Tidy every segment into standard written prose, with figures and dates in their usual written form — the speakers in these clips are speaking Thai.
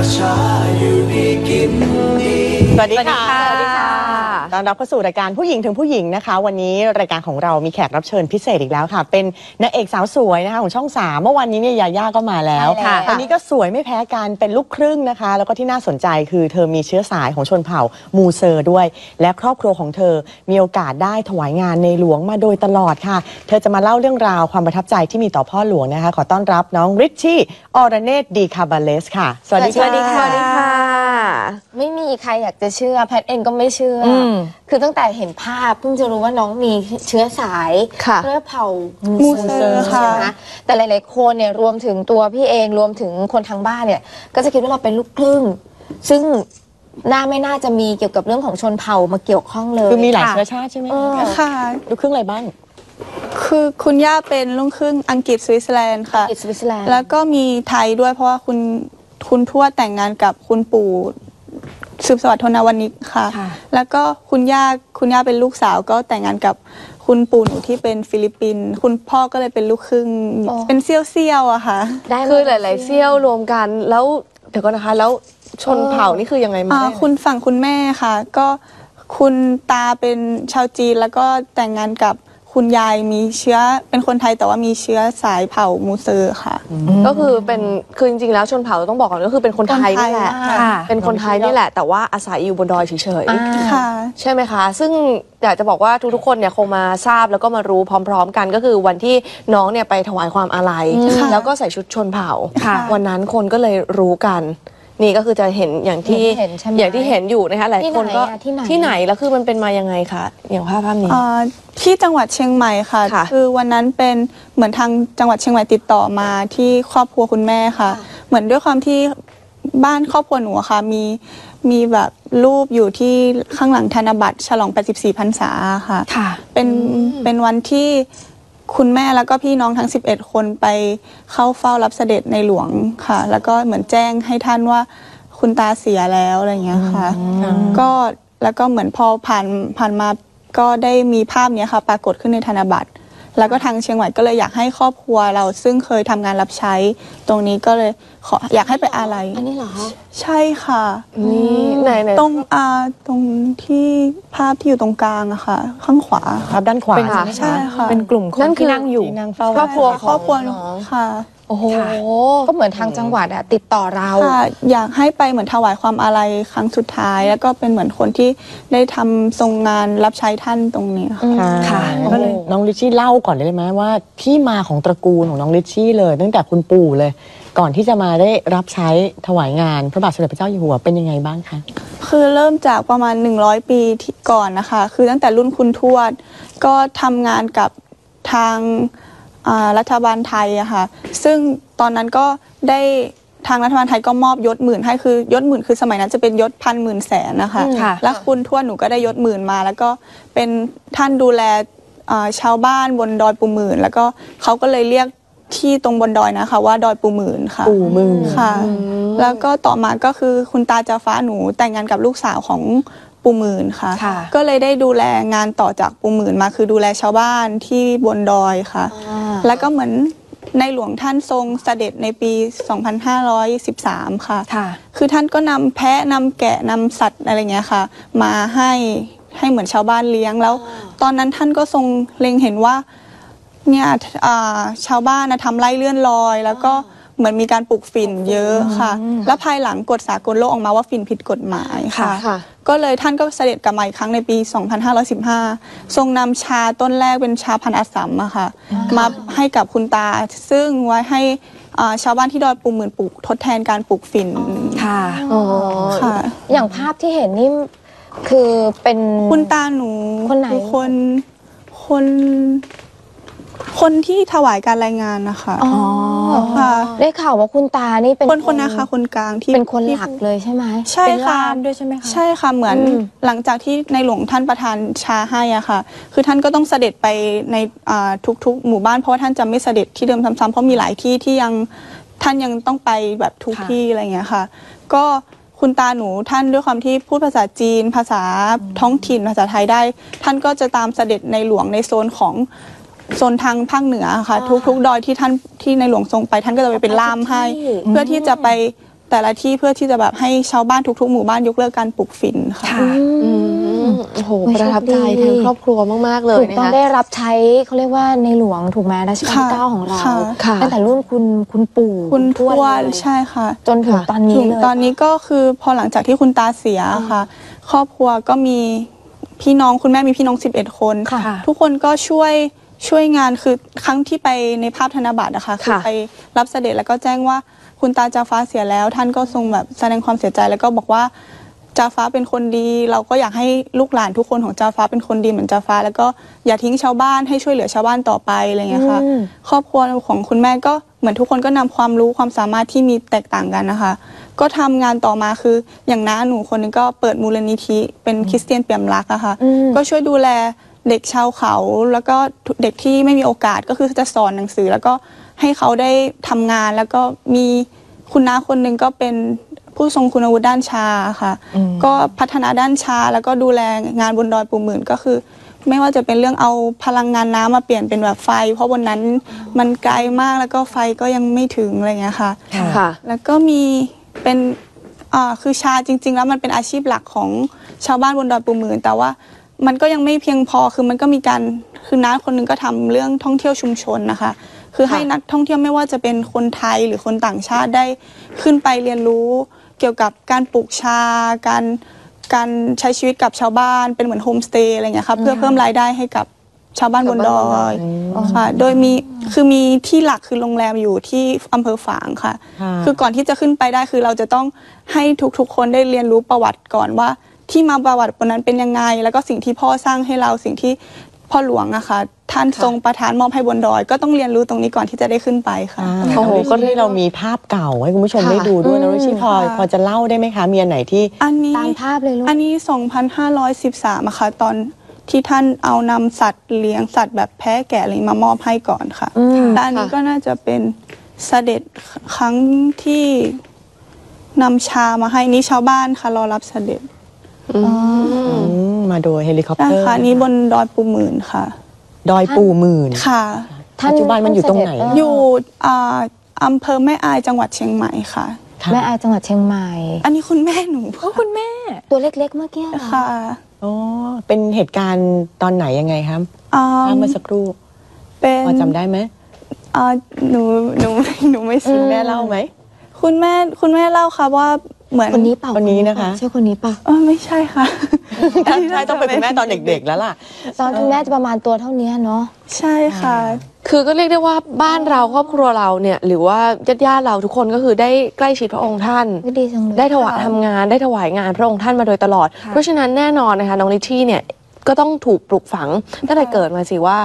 สวัสดีค่ะตอนรับเข้าสู่รายการผู้หญิงถึงผู้หญิงนะคะวันนี้รายการของเรามีแขกรับเชิญพิเศษอีกแล้วค่ะเป็นนางเอกสาวสวยนะคะของช่อง3เมื่อวันนี้เนี่ยยาย่าก็มาแล้วตอนนี้ก็สวยไม่แพ้กันเป็นลูกครึ่งนะคะแล้วก็ที่น่าสนใจคือเธอมีเชื้อสายของชนเผ่ามูเซอร์ด้วยและครอบครัวของเธอมีโอกาสได้ถวายงานในหลวงมาโดยตลอดค่ะเธอจะมาเล่าเรื่องราวความประทับใจที่มีต่อพ่อหลวงนะคะขอต้อนรับน้องริชชี่อรเนตดีคาบาเลสค่ะสวัสดีค่ะไม่มีใครอยากจะเชื่อแพทเองก็ไม่เชื่อคือตั้งแต่เห็นภาพเพิ่งจะรู้ว่าน้องมีเชื้อสายเชื้อเผ่ามูเซอร์ใช่ไหมแต่หลายๆคนเนี่ยรวมถึงตัวพี่เองรวมถึงคนทางบ้านเนี่ยก็จะคิดว่าเราเป็นลูกครึ่งซึ่งไม่น่าจะมีเกี่ยวกับเรื่องของชนเผ่ามาเกี่ยวข้องเลยคือมีหลายเชื้อชาติใช่ไหมค่ะลูกครึ่งอะไรบ้างคือคุณย่าเป็นลูกครึ่งอังกฤษสวิตเซอร์แลนด์ค่ะแล้วก็มีไทยด้วยเพราะว่าคุณทวดแต่งงานกับคุณปู่สืบสวัสดิ์ธนวณิกค่ะแล้วก็คุณย่าเป็นลูกสาวก็แต่งงานกับคุณปู่หนูที่เป็นฟิลิปปินส์คุณพ่อก็เลยเป็นลูกครึ่งเป็นเซี่ยวอะค่ะคือหลายๆเซี่ยวรวมกันแล้วเดี๋ยวก่อนนะคะแล้วชนเผ่านี่คือยังไงมาคุณฝั่งคุณแม่ค่ะก็คุณตาเป็นชาวจีนแล้วก็แต่งงานกับคุณยายมีเชื้อเป็นคนไทยแต่ว่ามีเชื้อสายเผ่ามูเซอร์ค่ะก็คือเป็นคือจริงๆแล้วชนเผ่าต้องบอกก่อนก็คือเป็นคนไทยนี่แหละเป็นคนไทยนี่แหละแต่ว่าอาศัยอยู่บนดอยเฉยๆใช่ไหมคะซึ่งอยากจะบอกว่าทุกๆคนเนี่ยคงมาทราบแล้วก็มารู้พร้อมๆกันก็คือวันที่น้องเนี่ยไปถวายความอาลัยแล้วก็ใส่ชุดชนเผ่าวันนั้นคนก็เลยรู้กันนี่ก็คือจะเห็นอย่างที่เห็นอยู่นะคะหลายคนก็ที่ไหนแล้วคือมันเป็นมายังไงคะอย่างภาพนี้ที่จังหวัดเชียงใหม่ค่ะคือวันนั้นเป็นเหมือนทางจังหวัดเชียงใหม่ติดต่อมาที่ครอบครัวคุณแม่ค่ะเหมือนด้วยความที่บ้านครอบครัวหนูค่ะมีแบบรูปอยู่ที่ข้างหลังธนบัตรฉลอง84พรรษาค่ะเป็นวันที่คุณแม่แล้วก็พี่น้องทั้ง11คนไปเข้าเฝ้ารับเสด็จในหลวงค่ะแล้วก็เหมือนแจ้งให้ท่านว่าคุณตาเสียแล้วอะไรอย่างเงี้ยค่ะก็แล้วก็เหมือนพอผ่านมาก็ได้มีภาพเนี้ยค่ะปรากฏขึ้นในธนบัตรแล้วก็ทางเชียงใหม่ก็เลยอยากให้ครอบครัวเราซึ่งเคยทำงานรับใช้ตรงนี้ก็เลยขออยากให้ไปอะไรอันนี้เหรอใช่ค่ะนี่ไหนตรงที่ภาพที่อยู่ตรงกลางอะค่ะข้างขวาครับด้านขวาใช่ค่ะเป็นกลุ่มคนที่นั่งอยู่ครอบครัวน้องค่ะโอ้โหก็เหมือนทางจังหวัดอะติดต่อเราอยากให้ไปเหมือนถวายความอาลัยครั้งสุดท้ายแล้วก็เป็นเหมือนคนที่ได้ทำทรงงานรับใช้ท่านตรงนี้ค่ะก็เลยน้องริชชี่เล่าก่อนได้ไหมว่าที่มาของตระกูลของน้องริชชี่เลยตั้งแต่คุณปู่เลยก่อนที่จะมาได้รับใช้ถวายงานพระบาทสมเด็จพระเจ้าอยู่หัวเป็นยังไงบ้างคะคือเริ่มจากประมาณ100ปีก่อนนะคะคือตั้งแต่รุ่นคุณทวดก็ทำงานกับทางรัฐบาลไทยอะค่ะซึ่งตอนนั้นก็ได้ทางรัฐบาลไทยก็มอบยศหมื่นให้คือยศหมื่นคือสมัยนั้นจะเป็นยศพันหมื่นแสนนะคะแล้วคุณทวดหนูก็ได้ยศหมื่นมาแล้วก็เป็นท่านดูแลชาวบ้านบนดอยปูหมื่นแล้วก็เขาก็เลยเรียกที่ตรงบนดอยนะคะว่าดอยปูหมื่นค่ะปูหมื่นค่ะแล้วก็ต่อมาก็คือคุณตาจาฟ้าหนูแต่งงานกับลูกสาวของปูหมื่นค่ะก็เลยได้ดูแลงานต่อจากปูหมื่นมาคือดูแลชาวบ้านที่บนดอยค่ะแล้วก็เหมือนในหลวงท่านทรงเสด็จในปี2513ค่ะคือท่านก็นำแพะนำแกะนำสัตว์อะไรเงี้ยค่ะมาให้เหมือนชาวบ้านเลี้ยงแล้วตอนนั้นท่านก็ทรงเล็งเห็นว่าเนี่ยชาวบ้านทำไร่เลื่อนลอยแล้วก็เหมือนมีการปลูกฝิ่นเยอะค่ะแล้วภายหลังกฎสากลโลกออกมาว่าฝิ่นผิดกฎหมายค่ะก็เลยท่านก็เสด็จกลับมาอีกครั้งในปี2515ทรงนำชาต้นแรกเป็นชาพันธุ์อัสสัมค่ะมาให้กับคุณตาซึ่งไว้ให้ชาวบ้านที่ดอยปูหมื่นปลูกทดแทนการปลูกฝิ่นค่ะอย่างภาพที่เห็นนี่คือเป็นคุณตาหนูคนไหนคนที่ถวายการรายงานนะคะอ๋อค่ะได้ข่าวว่าคุณตานี่เป็นคนนะคะคนกลางที่เป็นคนหลักเลยใช่ไหมใช่ค่ะด้วยใช่ไหมคะใช่ค่ะเหมือนหลังจากที่ในหลวงท่านประทานชาให้อ่ะค่ะคือท่านก็ต้องเสด็จไปในทุกๆหมู่บ้านเพราะว่าท่านจะไม่เสด็จที่เดิมซ้ำๆเพราะมีหลายที่ที่ยังท่านยังต้องไปแบบทุกที่อะไรอย่างเงี้ยค่ะก็คุณตาหนูท่านด้วยความที่พูดภาษาจีนภาษาท้องถิ่นภาษาไทยได้ท่านก็จะตามเสด็จในหลวงในโซนของโซนทางภาคเหนือค่ะทุกๆดอยที่ในหลวงทรงไปท่านก็จะไปเป็นล่ามให้เพื่อที่จะไป แต่ละที่เพื่อที่จะแบบให้ชาวบ้านทุกๆหมู่บ้านยกเลิกการปลูกฝิ่นค่ะโอ้โหประทับใจทางครอบครัวมากๆเลยนะคะได้รับใช้เขาเรียกว่าในหลวงถูกไหมรัชกาลที่ 9ของเราตั้งแต่รุ่นคุณปู่คุณทวดใช่ค่ะจนถึงตอนนี้เลยตอนนี้ก็คือพอหลังจากที่คุณตาเสียค่ะครอบครัวก็มีพี่น้องคุณแม่มีพี่น้อง11คนทุกคนก็ช่วยงานคือครั้งที่ไปในภาพธนบัตรนะคะคือไปรับเสด็จแล้วก็แจ้งว่าคุณตาจาฟ้าเสียแล้วท่านก็ทรงแบบแสดงความเสียใจแล้วก็บอกว่าจาฟ้าเป็นคนดีเราก็อยากให้ลูกหลานทุกคนของจาฟ้าเป็นคนดีเหมือนจาฟ้าแล้วก็อย่าทิ้งชาวบ้านให้ช่วยเหลือชาวบ้านต่อไปอะไรอย่างเงี้ยค่ะครอบครัวของคุณแม่ก็เหมือนทุกคนก็นำความรู้ความสามารถที่มีแตกต่างกันนะคะก็ทำงานต่อมาคืออย่างน้าหนูคนนึงก็เปิดมูลนิธิเป็นคริสเตียนเปี่ยมรักอะค่ะก็ช่วยดูแลเด็กชาวเขาแล้วก็เด็กที่ไม่มีโอกาสก็คือจะสอนหนังสือแล้วก็ให้เขาได้ทำงานแล้วก็มีคุณน้าคนหนึ่งก็เป็นผู้ทรงคุณวุฒิด้านชาค่ะก็พัฒนาด้านชาแล้วก็ดูแลงานบนดอยปูหมื่นก็คือไม่ว่าจะเป็นเรื่องเอาพลังงานน้ำมาเปลี่ยนเป็นแบบไฟเพราะบนนั้นมันไกลมากแล้วก็ไฟก็ยังไม่ถึงอะไรเงี้ยค่ะแล้วก็มีเป็นคือชาจริงๆแล้วมันเป็นอาชีพหลักของชาวบ้านบนดอยปูหมื่นแต่ว่ามันก็ยังไม่เพียงพอคือมันก็มีการคือน้าคนหนึ่งก็ทำเรื่องท่องเที่ยวชุมชนนะคะคือให้นักท่องเที่ยวไม่ว่าจะเป็นคนไทยหรือคนต่างชาติได้ขึ้นไปเรียนรู้เกี่ยวกับการปลูกชาการใช้ชีวิตกับชาวบ้านเป็นเหมือนโฮมสเตย์อะไรอย่างเงี้ยค่ะเพื่อเพิ่มรายได้ให้กับชาวบ้านบนดอยค่ะโดยมีที่หลักคือโรงแรมอยู่ที่อำเภอฝางค่ะคือก่อนที่จะขึ้นไปได้คือเราจะต้องให้ทุกๆคนได้เรียนรู้ประวัติก่อนว่าที่มาประวัติบนนั้นเป็นยังไงแล้วก็สิ่งที่พ่อสร้างให้เราสิ่งที่พ่อหลวงอะค่ะท่านทรงประทานมอบให้บนดอยก็ต้องเรียนรู้ตรงนี้ก่อนที่จะได้ขึ้นไปค่ะโอ้โหก็ได้เรามีภาพเก่าให้คุณผู้ชมได้ดูด้วยนะที่พอจะเล่าได้ไหมคะมีอันไหนที่ตามภาพเลยลูกอันนี้ 2513 อะค่ะตอนที่ท่านเอานำสัตว์เลี้ยงสัตว์แบบแพะแกะอะไรมามอบให้ก่อนค่ะแต่อันนี้ก็น่าจะเป็นเสด็จครั้งที่นำชามาให้นี้ชาวบ้านค่ะรอรับเสด็จมาโดยเฮลิคอปเตอร์ค่ะนี้บนดอยปูหมื่นค่ะดอยปูหมื่นค่ะปัจจุบันมันอยู่ตรงไหนอยู่อำเภอแม่อายจังหวัดเชียงใหม่ค่ะแม่อายจังหวัดเชียงใหม่อันนี้คุณแม่หนูเพราะคุณแม่ตัวเล็กๆเมื่อกี้ค่ะอ๋อเป็นเหตุการณ์ตอนไหนยังไงครับเมื่อสักครู่เป็นจำได้ไหมหนูไม่ชินแม่เล่าไหมคุณแม่เล่าค่ะว่าเหมือนคนนี้เปล่าคนนี้นะคะใช่คนนี้ป่ะอ๋อไม่ใช่ค่ะใช่ต้องเป็นคุณแม่ตอนเด็กๆแล้วล่ะตอนคุณแม่จะประมาณตัวเท่านี้เนาะใช่ค่ะคือก็เรียกได้ว่าบ้านเราครอบครัวเราเนี่ยหรือว่าญาติเราทุกคนก็คือได้ใกล้ชิดพระองค์ท่านได้ถวายทำงานได้ถวายงานพระองค์ท่านมาโดยตลอดเพราะฉะนั้นแน่นอนนะคะน้องลิชชี่เนี่ยก็ต้องถูกปลูกฝังตั้งแต่เกิดมาสิว่า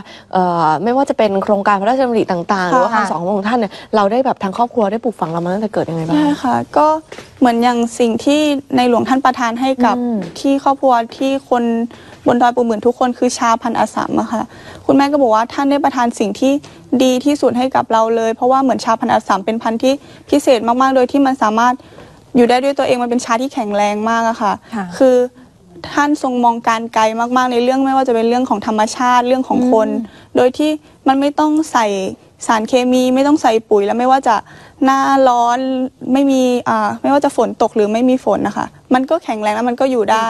ไม่ว่าจะเป็นโครงการพระราชดำริต่างๆหรือว่าคำสอนของพระองค์ท่านเนี่ยเราได้แบบทางครอบครัวได้ปลูกฝังเรามาตั้งแต่เกิดยังไงบ้างใช่ค่ะก็เหมือนอย่างสิ่งที่ในหลวงท่านประทานให้กับที่ครอบครัวที่คนบนดอยปูหมื่นทุกคนคือชาพันธุ์อัสสัมค่ะคุณแม่ก็บอกว่าท่านได้ประทานสิ่งที่ดีที่สุดให้กับเราเลยเพราะว่าเหมือนชาพันธุ์อัสสัมเป็นพันธุ์ที่พิเศษมากๆโดยที่มันสามารถอยู่ได้ด้วยตัวเองมันเป็นชาที่แข็งแรงมากอะค่ะคือท่านทรงมองการไกลมากๆในเรื่องไม่ว่าจะเป็นเรื่องของธรรมชาติเรื่องของคนโดยที่มันไม่ต้องใส่สารเคมีไม่ต้องใส่ปุ๋ยแล้วไม่ว่าจะหน้าร้อนไม่มีไม่ว่าจะฝนตกหรือไม่มีฝนนะคะมันก็แข็งแรงแล้วมันก็อยู่ได้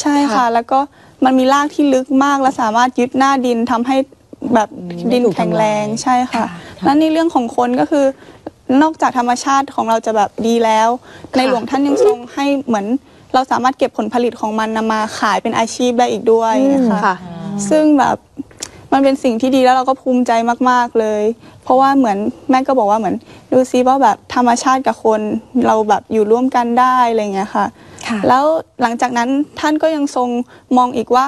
ใช่ค่ะแล้วก็มันมีรากที่ลึกมากและสามารถยึดหน้าดินทำให้แบบดินแข็งแรงใช่ค่ะแล้วในเรื่องของคนก็คือนอกจากธรรมชาติของเราจะแบบดีแล้วในหลวงท่านยังทรงให้เหมือนเราสามารถเก็บผลผลิตของมันนำมาขายเป็นอาชีพได้อีกด้วยนะคะซึ่งแบบมันเป็นสิ่งที่ดีแล้วเราก็ภูมิใจมากๆเลยเพราะว่าเหมือนแม่ก็บอกว่าเหมือนดูซิว่าแบบธรรมชาติกับคนเราแบบอยู่ร่วมกันได้อะไรเงี้ยค่ะแล้วหลังจากนั้นท่านก็ยังทรงมองอีกว่า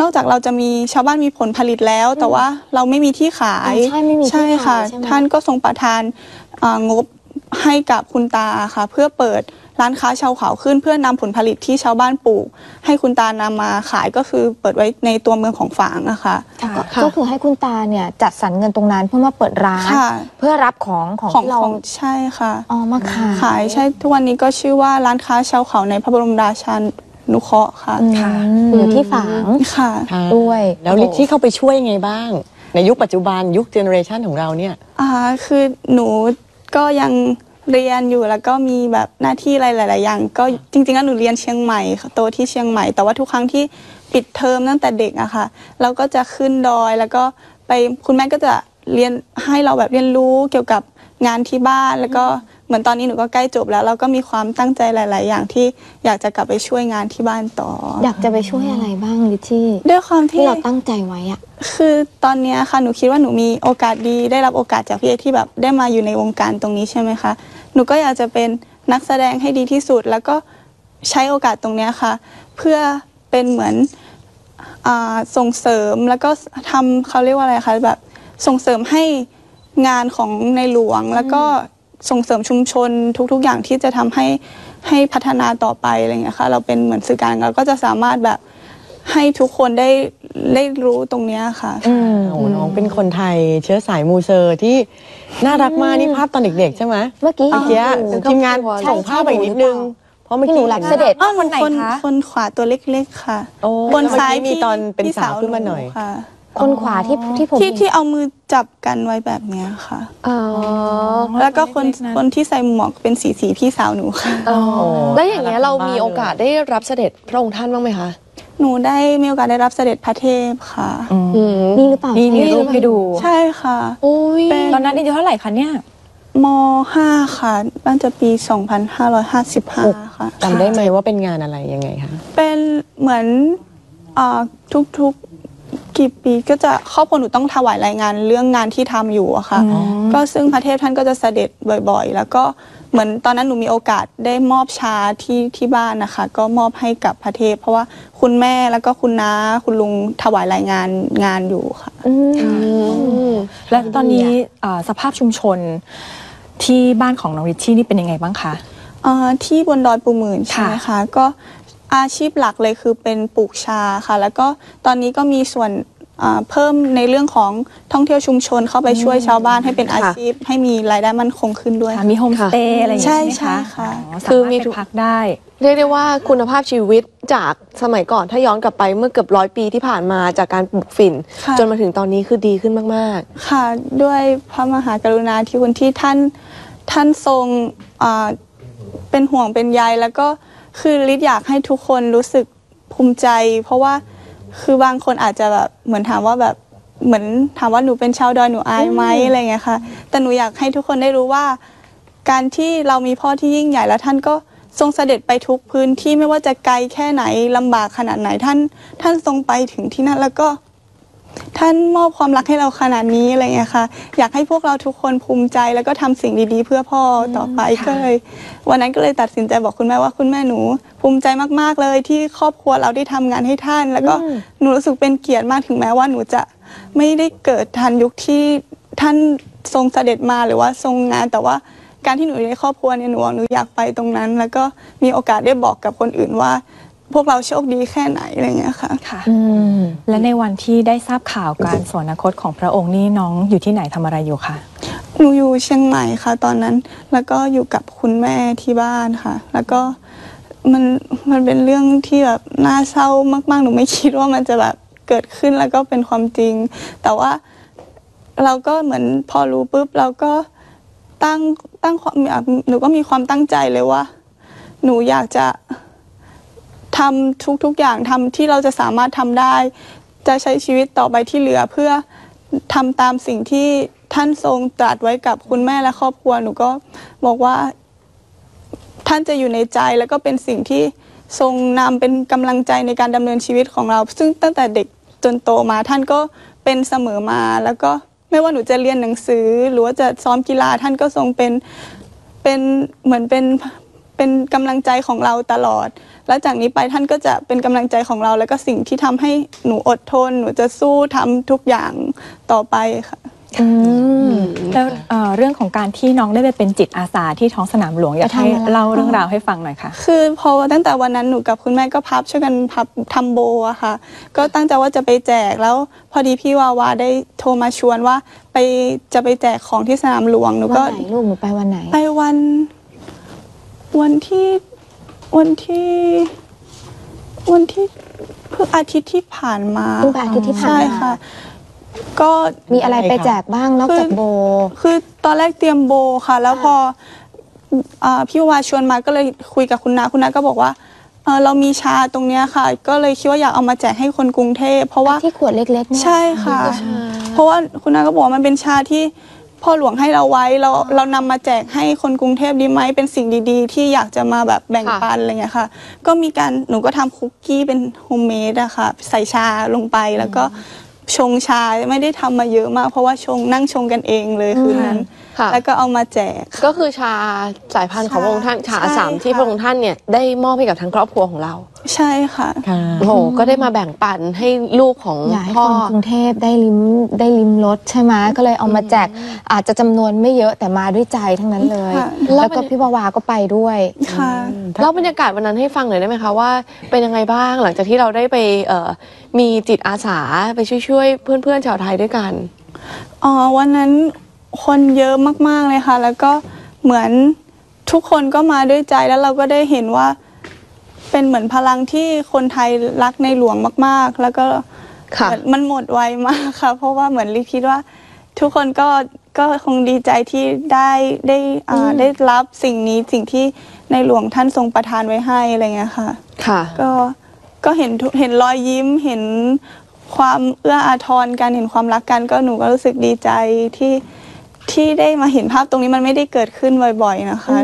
นอกจากเราจะมีชาวบ้านมีผลผลิตแล้วแต่ว่าเราไม่มีที่ขายใช่ค่ะท่านก็ทรงประทานงบให้กับคุณตาค่ะเพื่อเปิดร้านค้าชาวเขาขึ้นเพื่อนำผลผลิตที่ชาวบ้านปลูกให้คุณตานำมาขายก็คือเปิดไว้ในตัวเมืองของฝางนะคะก็คือให้คุณตาเนี่ยจัดสรรเงินตรงนั้นเพื่อมาเปิดร้านเพื่อรับของเราใช่ค่ะอ๋อมาขายใช่ทุกวันนี้ก็ชื่อว่าร้านค้าชาวเขาในพระบรมราชานุเคราะห์ค่ะอยู่ที่ฝางค่ะด้วยแล้วลิชชี่เข้าไปช่วยยังไงบ้างในยุคปัจจุบันยุคเจเนอเรชันของเราเนี่ยคือหนูก็ยัง เรียนอยู่แล้วก็มีแบบหน้าที่อะไรหลายๆอย่างก็จริงๆแล้วหนูเรียนเชียงใหม่โตที่เชียงใหม่แต่ว่าทุกครั้งที่ปิดเทอมตั้งแต่เด็กอะค่ะเราก็จะขึ้นดอยแล้วก็ไปคุณแม่ก็จะเรียนให้เราแบบเรียนรู้เกี่ยวกับงานที่บ้านแล้วก็เหมือนตอนนี้หนูก็ใกล้จบแล้วเราก็มีความตั้งใจหลายๆอย่างที่อยากจะกลับไปช่วยงานที่บ้านต่ออยากจะไปช่วยอะไรบ้างลิชี่ด้วยความที่เราตั้งใจไว้อะคือตอนนี้ค่ะหนูคิดว่าหนูมีโอกาสดีได้รับโอกาสจากพี่เอที่แบบได้มาอยู่ในวงการตรงนี้ใช่ไหมคะหนูก็อยากจะเป็นนักแสดงให้ดีที่สุดแล้วก็ใช้โอกาสตรงนี้ค่ะเพื่อเป็นเหมือนส่งเสริมแล้วก็ทำเขาเรียกว่าอะไรคะแบบส่งเสริมให้งานของในหลวงแล้วก็ส่งเสริมชุมชนทุกๆอย่างที่จะทำให้พัฒนาต่อไปอะไรอย่างเงี้ยค่ะเราเป็นเหมือนสื่อกลางเราก็จะสามารถแบบให้ทุกคนได้รู้ตรงเนี้ยค่ะน้องเป็นคนไทยเชื้อสายมูเซอร์ที่น่ารักมากนี่ภาพตอนเด็กๆใช่ไหมเมื่อกี้ทีมงานส่งภาพไปนิดนึงเพราะเมื่อกี้หนูหลักเสด็จคนไหนคะคนขวาตัวเล็กๆค่ะบนซ้ายมีตอนเป็นสาวขึ้นมาหน่อยคนขวาที่ผมที่เอามือจับกันไว้แบบนี้ค่ะแล้วก็คนที่ใส่หมวกเป็นสีพี่สาวหนูค่ะแล้วอย่างเงี้ยเรามีโอกาสได้รับเสด็จพระองค์ท่านบ้างไหมคะหนูได้มีโอกาสได้รับเสด็จพระเทพค่ะนี่หรือเปล่านี่รูปให้ดูใช่ค่ะตอนนั้นอายุเท่าไหร่คะเนี่ยม.5 ค่ะตั้งแต่ปี2555ค่ะจำได้ไหมว่าเป็นงานอะไรยังไงคะเป็นเหมือนทุกกี่ปีก็จะครอบครัวหนูต้องถวายรายงานเรื่องงานที่ทำอยู่อะค่ะก็ซึ่งพระเทพท่านก็จะเสด็จบ่อยๆแล้วก็เหมือนตอนนั้นหนูมีโอกาสได้มอบชาที่บ้านนะคะก็มอบให้กับพระเทพเพราะว่าคุณแม่แล้วก็คุณน้าคุณลุงถวายรายงานอยู่ค่ะและตอนนี้สภาพชุมชนที่บ้านของน้องริชชี่นี่เป็นยังไงบ้างคะที่บนดอยปูหมื่นใช่ไหมคะก็อาชีพหลักเลยคือเป็นปลูกชาค่ะแล้วก็ตอนนี้ก็มีส่วนเพิ่มในเรื่องของท่องเที่ยวชุมชนเข้าไปช่วยชาวบ้านให้เป็นอาชีพให้มีรายได้มั่นคงขึ้นด้วยมีโฮมสเตย์อะไรอย่างเงี้ยใช่ไหมคะคือมีทุกพักได้เรียกได้ว่าคุณภาพชีวิตจากสมัยก่อนถ้าย้อนกลับไปเมื่อเกือบ100 ปีที่ผ่านมาจากการปลูกฝิ่นจนมาถึงตอนนี้คือดีขึ้นมากๆค่ะด้วยพระมหากรุณาธิคุณที่ท่านทรงเป็นห่วงเป็นใยแล้วก็คือลิศอยากให้ทุกคนรู้สึกภูมิใจเพราะว่าคือบางคนอาจจะแบบเหมือนถามว่าแบบเหมือนถามว่าหนูเป็นชาวดอยหนูอายไหมอะไรเงี้ยค่ะแต่หนูอยากให้ทุกคนได้รู้ว่าการที่เรามีพ่อที่ยิ่งใหญ่แล้วท่านก็ทรงเสด็จไปทุกพื้นที่ไม่ว่าจะไกลแค่ไหนลำบากขนาดไหนท่านทรงไปถึงที่นั่นแล้วก็ท่านมอบความรักให้เราขนาดนี้อะไรเงี้ยค่ะอยากให้พวกเราทุกคนภูมิใจแล้วก็ทำสิ่งดีๆเพื่อพ่อต่อไปก็เลยวันนั้นก็เลยตัดสินใจบอกคุณแม่ว่าคุณแม่หนูภูมิใจมากๆเลยที่ครอบครัวเราได้ทำงานให้ท่านแล้วก็หนูรู้สึกเป็นเกียรติมากถึงแม้ว่าหนูจะไม่ได้เกิดทันยุคที่ท่านทรงเสด็จมาหรือว่าทรงงานแต่ว่าการที่หนูอยู่ในครอบครัวเนี่ยหนูอยากไปตรงนั้นแล้วก็มีโอกาสได้บอกกับคนอื่นว่าพวกเราโชคดีแค่ไหนอะไรเงี้ยค่ะและในวันที่ได้ทราบข่าวการสวรรคตของพระองค์นี่น้องอยู่ที่ไหนทำอะไรอยู่คะหนูอยู่เชียงใหม่ค่ะตอนนั้นแล้วก็อยู่กับคุณแม่ที่บ้านค่ะแล้วก็มันเป็นเรื่องที่แบบน่าเศร้ามากๆหนูไม่คิดว่ามันจะแบบเกิดขึ้นแล้วก็เป็นความจริงแต่ว่าเราก็เหมือนพอรู้ปุ๊บเราก็ตั้งความหนูก็มีความตั้งใจเลยว่าหนูอยากจะทำทุกอย่างทำที่เราจะสามารถทำได้จะใช้ชีวิตต่อไปที่เหลือเพื่อทำตามสิ่งที่ท่านทรงตรัสไว้กับคุณแม่และครอบครัวหนูก็บอกว่าท่านจะอยู่ในใจแล้วก็เป็นสิ่งที่ทรงนำเป็นกำลังใจในการดำเนินชีวิตของเราซึ่งตั้งแต่เด็กจนโตมาท่านก็เป็นเสมอมาแล้วก็ไม่ว่าหนูจะเรียนหนังสือหรือว่าจะซ้อมกีฬาท่านก็ทรงเป็นเหมือนเป็นกำลังใจของเราตลอดแล้วจากนี้ไปท่านก็จะเป็นกำลังใจของเราแล้วก็สิ่งที่ทำให้หนูอดทนหนูจะสู้ทำทุกอย่างต่อไปค่ะแล้วเรื่องของการที่น้องได้ไปเป็นจิตอาสาที่ท้องสนามหลวงอยากให้เล่าเรื่องราวให้ฟังหน่อยค่ะคือพอตั้งแต่วันนั้นหนูกับคุณแม่ก็พับช่วยกันพับทำโบอะค่ะก็ตั้งใจว่าจะไปแจกแล้วพอดีพี่วาวาได้โทรมาชวนว่าจะไปแจกของที่สนามหลวงหนูก็วันไหนลูกหนูไปวันไหนไปวันที่เพิ่งอาทิตย์ที่ผ่านมาใช่ค่ะก็มีอะไรไปแจกบ้างนอกจากโบคือตอนแรกเตรียมโบค่ะแล้วพอ พี่วาชวนมาก็เลยคุยกับคุณนาก็บอกว่าเรามีชาตรงนี้ค่ะก็เลยคิดว่าอยากเอามาแจกให้คนกรุงเทพเพราะว่าที่ขวดเล็กๆใช่ค่ะเพราะว่าคุณนาก็บอกว่ามันเป็นชาที่พ่อหลวงให้เราไว้เรานำมาแจกให้คนกรุงเทพดีไหมเป็นสิ่งดีๆที่อยากจะมาแบบแบ่งปันอะไรเงี้ยค่ะก็มีการหนูก็ทำคุกกี้เป็นโฮมเมดอะค่ะใส่ชาลงไปแล้วก็ชงชาไม่ได้ทำมาเยอะมากเพราะว่าชงนั่งชงกันเองเลยคืนนั้นแล้วก็เอามาแจกก็คือชาสายพันธุ์ของพระองค์ท่านชาสามที่พระองค์ท่านเนี่ยได้มอบให้กับทั้งครอบครัวของเราใช่ค่ะโอ้โหก็ได้มาแบ่งปันให้ลูกของพ่อกรุงเทพได้ลิ้มรสใช่ไหมก็เลยเอามาแจกอาจจะจำนวนไม่เยอะแต่มาด้วยใจทั้งนั้นเลยแล้วก็พี่วาวาก็ไปด้วยค่ะแล้วบรรยากาศวันนั้นให้ฟังหน่อยได้ไหมคะว่าเป็นยังไงบ้างหลังจากที่เราได้ไปมีจิตอาสาไปช่วยเพื่อนๆชาวไทยด้วยกันอ๋อวันนั้นคนเยอะมากๆเลยค่ะแล้วก็เหมือนทุกคนก็มาด้วยใจแล้วเราก็ได้เห็นว่าเป็นเหมือนพลังที่คนไทยรักในหลวงมากๆแล้วก็มันหมดไวมากค่ะเพราะว่าเหมือนลิคิดว่าทุกคนก็คงดีใจที่ได้รับสิ่งนี้สิ่งที่ในหลวงท่านทรงประทานไว้ให้อะไรเงี้ยค่ะก็เห็นรอยยิ้มเห็นความเอื้ออาทรกันเห็นความรักกันก็หนูก็รู้สึกดีใจที่ได้มาเห็นภาพตรงนี้มันไม่ได้เกิดขึ้นบ่อยๆนะคะ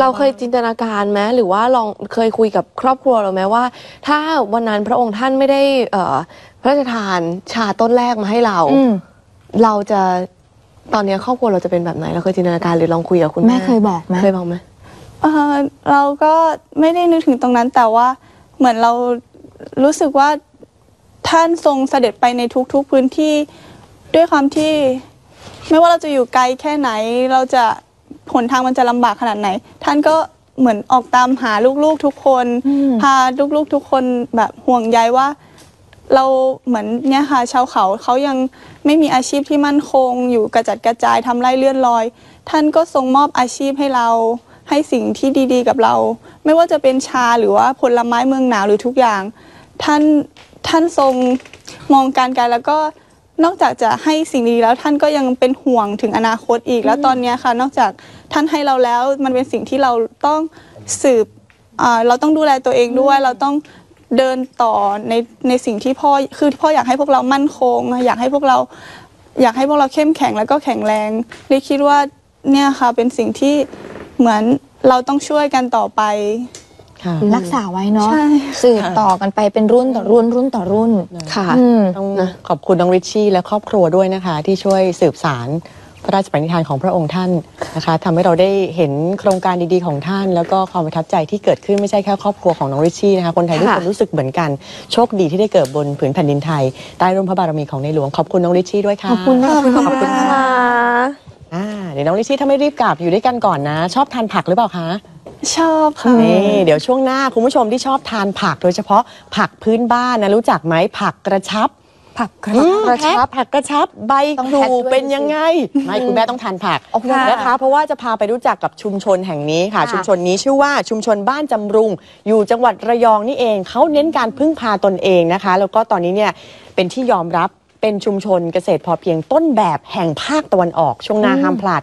เราเคยจินตนาการไหมหรือว่าลองเคยคุยกับครอบครัวเราไหมว่าถ้าวันนั้นพระองค์ท่านไม่ได้พระราชทานชาต้นแรกมาให้เราจะตอนนี้ครอบครัวเราจะเป็นแบบไหนเราเคยจินตนาการหรือลองคุยกับคุณแม่เคยบอกไหมเราก็ไม่ได้นึกถึงตรงนั้นแต่ว่าเหมือนเรารู้สึกว่าท่านทรงเสด็จไปในทุกๆพื้นที่ด้วยความที่ไม่ว่าเราจะอยู่ไกลแค่ไหนเราจะหนทางมันจะลำบากขนาดไหนท่านก็เหมือนออกตามหาลูกๆทุกคนพาลูกๆทุกคนแบบห่วงใยว่าเราเหมือนเนี่ยค่ะชาวเขาเขายังไม่มีอาชีพที่มั่นคงอยู่กระจัดกระจายทำไร่เลื่อนลอยท่านก็ทรงมอบอาชีพให้เราให้สิ่งที่ดีๆกับเราไม่ว่าจะเป็นชาหรือว่าผลไม้เมืองหนาวหรือทุกอย่างท่านทรงมองการไกลแล้วก็นอกจากจะให้สิ่งดีแล้วท่านก็ยังเป็นห่วงถึงอนาคตอีกแล้วตอนนี้ค่ะนอกจากท่านให้เราแล้วมันเป็นสิ่งที่เราต้องสืบเราต้องดูแลตัวเองด้วยเราต้องเดินต่อในสิ่งที่พ่อคือพ่ออยากให้พวกเรามั่นคงอยากให้พวกเราเข้มแข็งแล้วก็แข็งแรงได้คิดว่าเนี่ยค่ะเป็นสิ่งที่เหมือนเราต้องช่วยกันต่อไปรักษาไว้เนาะสืบต่อกันไปเป็นรุ่นต่อรุ่นรุ่นต่อรุ่นค่ะต้องขอบคุณน้องริชชี่และครอบครัวด้วยนะคะที่ช่วยสืบสารพระราชปณิธานของพระองค์ท่านนะคะทำให้เราได้เห็นโครงการดีๆของท่านแล้วก็ความประทับใจที่เกิดขึ้นไม่ใช่แค่ครอบครัวของน้องริชชี่นะคะคนไทยทุกคนรู้สึกเหมือนกันโชคดีที่ได้เกิดบนผืนแผ่นดินไทยใต้ร่มพระบารมีของในหลวงขอบคุณน้องริชชี่ด้วยค่ะขอบคุณมากขอบคุณค่ะเดี๋ยวน้องริชชี่ถ้าไม่รีบกลับอยู่ด้วยกันก่อนนะชอบทานผักหรือเปล่าคะชอบค่ะนี่เดี๋ยวช่วงหน้าคุณผู้ชมที่ชอบทานผักโดยเฉพาะผักพื้นบ้านนะรู้จักไหมผักกระชับผักกระชับใบครูเป็นยังไงไม่คุณแม่ต้องทานผักนะคะเพราะว่าจะพาไปรู้จักกับชุมชนแห่งนี้ค่ะชุมชนนี้ชื่อว่าชุมชนบ้านจำรุงอยู่จังหวัดระยองนี่เองเขาเน้นการพึ่งพาตนเองนะคะแล้วก็ตอนนี้เนี่ยเป็นที่ยอมรับเป็นชุมชนเกษตรพอเพียงต้นแบบแห่งภาคตะวันออกช่วงหน้าห้ามพลาด